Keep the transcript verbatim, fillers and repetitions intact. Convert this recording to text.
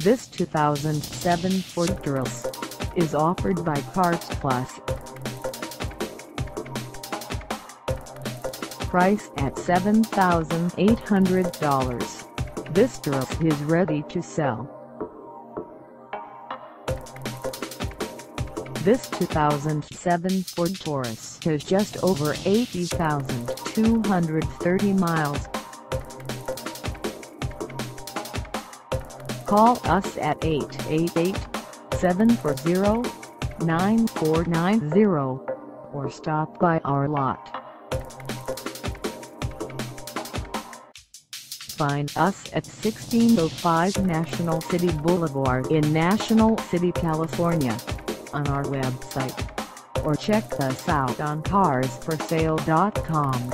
This two thousand seven Ford Taurus is offered by Karz Plus. Price at seven thousand eight hundred dollars, this Taurus is ready to sell. This two thousand seven Ford Taurus has just over eighty thousand two hundred thirty miles. Call us at eight eight eight, seven four zero, nine four nine zero or stop by our lot. Find us at sixteen oh five National City Boulevard in National City, California, on our website, or check us out on Cars for sale dot com.